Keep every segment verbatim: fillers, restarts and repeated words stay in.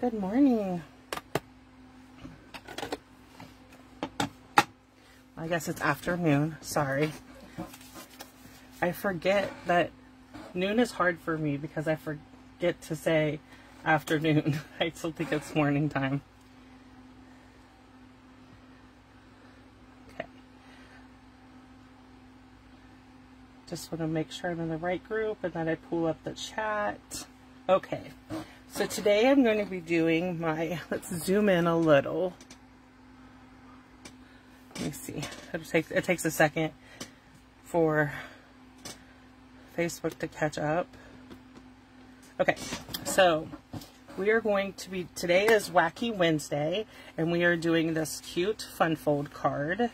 Good morning. I guess it's afternoon. Sorry. I forget that noon is hard for me because I forget to say afternoon. I still think it's morning time. Okay. Just want to make sure I'm in the right group and then I pull up the chat. Okay. So today I'm going to be doing my, let's zoom in a little. Let me see. It takes, it takes a second for Facebook to catch up. Okay, so we are going to be, today is Wacky Wednesday, and we are doing this cute fun fold card.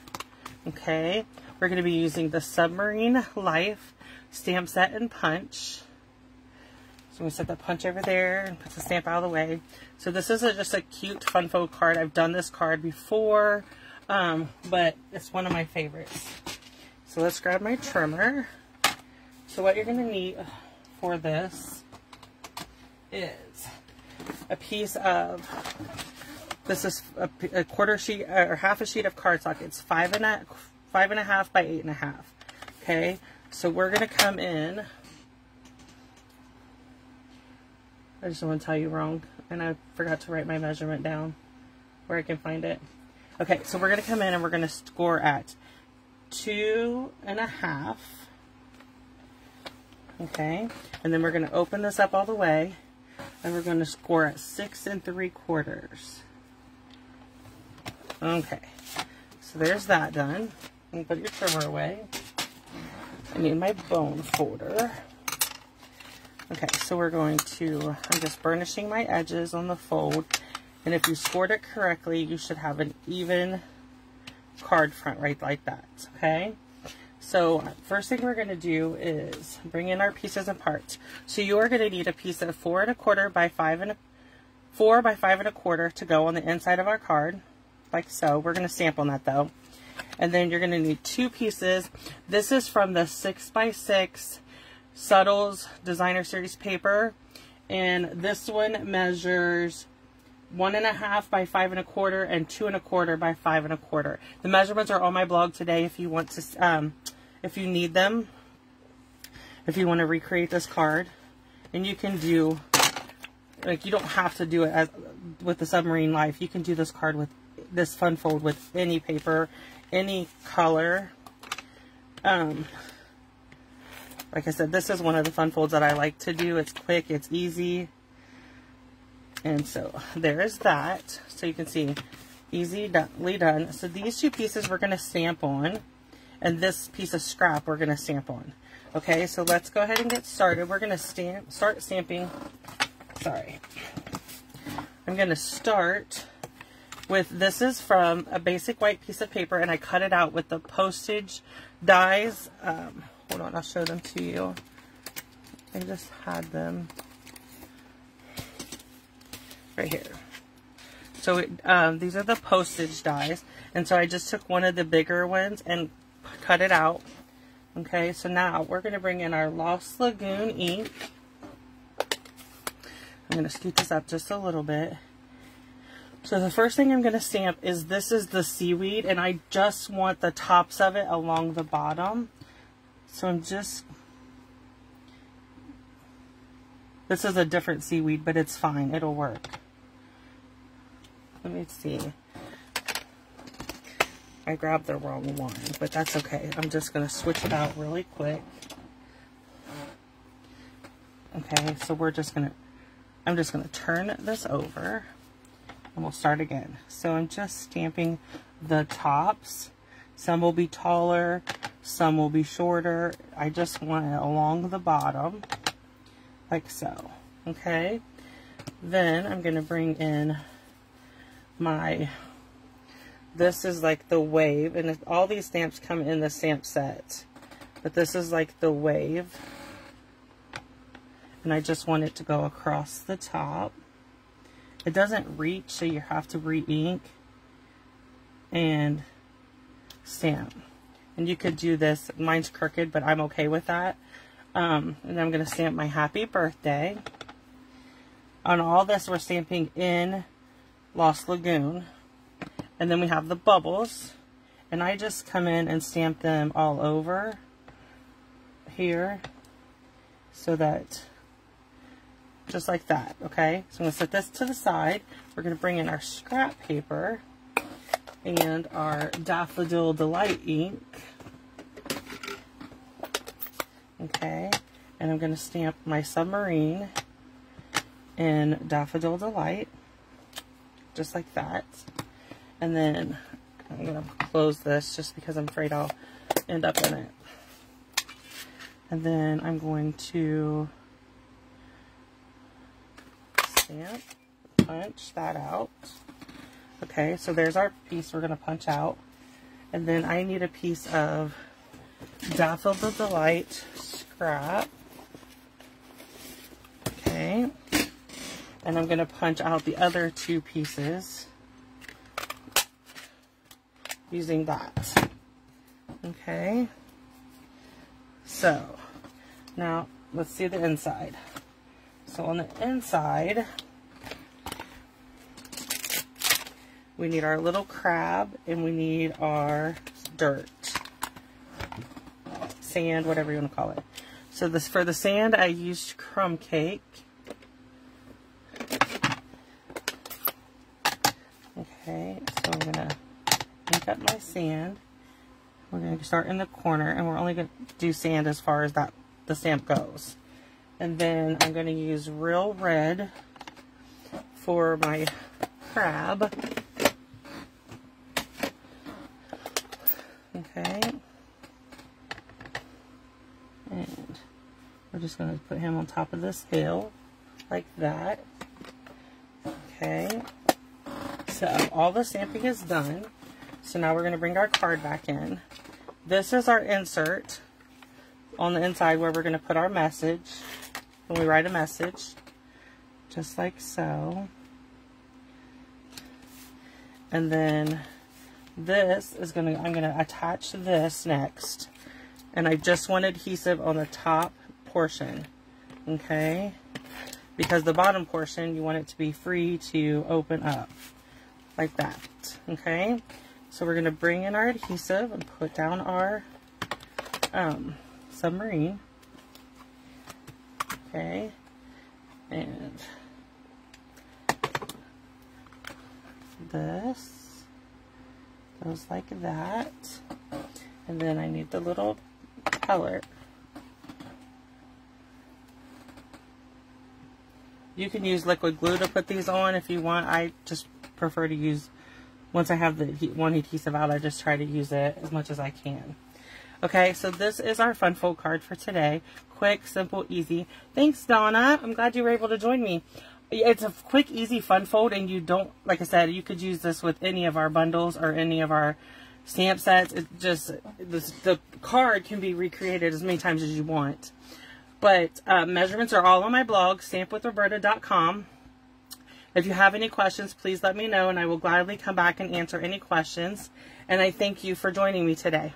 Okay, we're going to be using the Submarine Life stamp set and punch. So we set the punch over there and put the stamp out of the way. So this is a, just a cute fun fold card. I've done this card before, um, but it's one of my favorites. So let's grab my trimmer. So what you're going to need for this is a piece of, this is a, a quarter sheet or half a sheet of cardstock. It's five and a, five and a half by eight and a half. Okay, so we're going to come in. I just don't want to tell you wrong, and I forgot to write my measurement down where I can find it. Okay, so we're going to come in and we're going to score at two and a half. Okay, and then we're going to open this up all the way, and we're going to score at six and three quarters. Okay, so there's that done. You can put your trimmer away. I need my bone folder. Okay, so we're going to, I'm just burnishing my edges on the fold. And if you scored it correctly, you should have an even card front right like that, okay? So first thing we're going to do is bring in our pieces and parts. So you are going to need a piece of four and a quarter by five and a, four by five and a quarter to go on the inside of our card, like so. We're going to stamp on that though. And then you're going to need two pieces. This is from the six by six Subtles Designer Series paper, and this one measures one and a half by five and a quarter and two and a quarter by five and a quarter. The measurements are on my blog today if you want to, um, if you need them, if you want to recreate this card. And you can do, like, you don't have to do it as, with the Submarine Life. You can do this card with this fun fold with any paper, any color. Um, Like I said, this is one of the fun folds that I like to do. It's quick, it's easy. And so there is that. So you can see, easily done. So these two pieces we're going to stamp on. And this piece of scrap we're going to stamp on. Okay, so let's go ahead and get started. We're going to stamp, start stamping. Sorry. I'm going to start with, this is from a basic white piece of paper. And I cut it out with the postage dies. Um... Hold on, I'll show them to you. I just had them right here. So it, um, these are the postage dies. And so I just took one of the bigger ones and cut it out. Okay, so now we're going to bring in our Lost Lagoon ink. I'm going to scoot this up just a little bit. So the first thing I'm going to stamp is, this is the seaweed. And I just want the tops of it along the bottom. So I'm just, this is a different seaweed, but it's fine. It'll work. Let me see. I grabbed the wrong one, but that's okay. I'm just going to switch it out really quick. Okay, so we're just going to, I'm just going to turn this over and we'll start again. So I'm just stamping the tops. Some will be taller. Some will be shorter. I just want it along the bottom, like so, okay? Then I'm gonna bring in my, this is like the wave, and all these stamps come in the stamp set, but this is like the wave, and I just want it to go across the top. It doesn't reach, so you have to re-ink and stamp. And you could do this. Mine's crooked, but I'm okay with that. Um, and I'm going to stamp my happy birthday. On all this, we're stamping in Lost Lagoon. And then we have the bubbles. And I just come in and stamp them all over here so that, just like that, okay? So I'm going to set this to the side. We're going to bring in our scrap paper and our Daffodil Delight ink. Okay, and I'm going to stamp my submarine in Daffodil Delight, just like that. And then I'm going to close this just because I'm afraid I'll end up in it. And then I'm going to stamp, punch that out. Okay, so there's our piece we're going to punch out. And then I need a piece of Daffodil Delight scrap. Okay, and I'm going to punch out the other two pieces using that. Okay, so now let's see the inside. So on the inside, we need our little crab and we need our dirt, sand, whatever you want to call it. So this, for the sand, I used Crumb Cake. Okay, so I'm gonna make up my sand. We're gonna start in the corner, and we're only gonna do sand as far as that the stamp goes. And then I'm gonna use Real Red for my crab. Okay, and we're just going to put him on top of this hill, like that. Okay, so all the stamping is done. So now we're going to bring our card back in. This is our insert on the inside where we're going to put our message when we write a message, just like so. And then this is going to, I'm going to attach this next, and I just want adhesive on the top portion, okay? Because the bottom portion, you want it to be free to open up, like that, okay? So we're going to bring in our adhesive and put down our um, submarine, okay? And this goes like that, and then I need the little color. You can use liquid glue to put these on if you want. I just prefer to use, once I have the one adhesive out, I just try to use it as much as I can. Okay, so this is our fun fold card for today. Quick, simple, easy. Thanks, Donna. I'm glad you were able to join me. It's a quick, easy, fun fold, and you don't, like I said, you could use this with any of our bundles or any of our stamp sets. It just, this, the card can be recreated as many times as you want. But uh, measurements are all on my blog, stamp with Roberta dot com. If you have any questions, please let me know, and I will gladly come back and answer any questions. And I thank you for joining me today.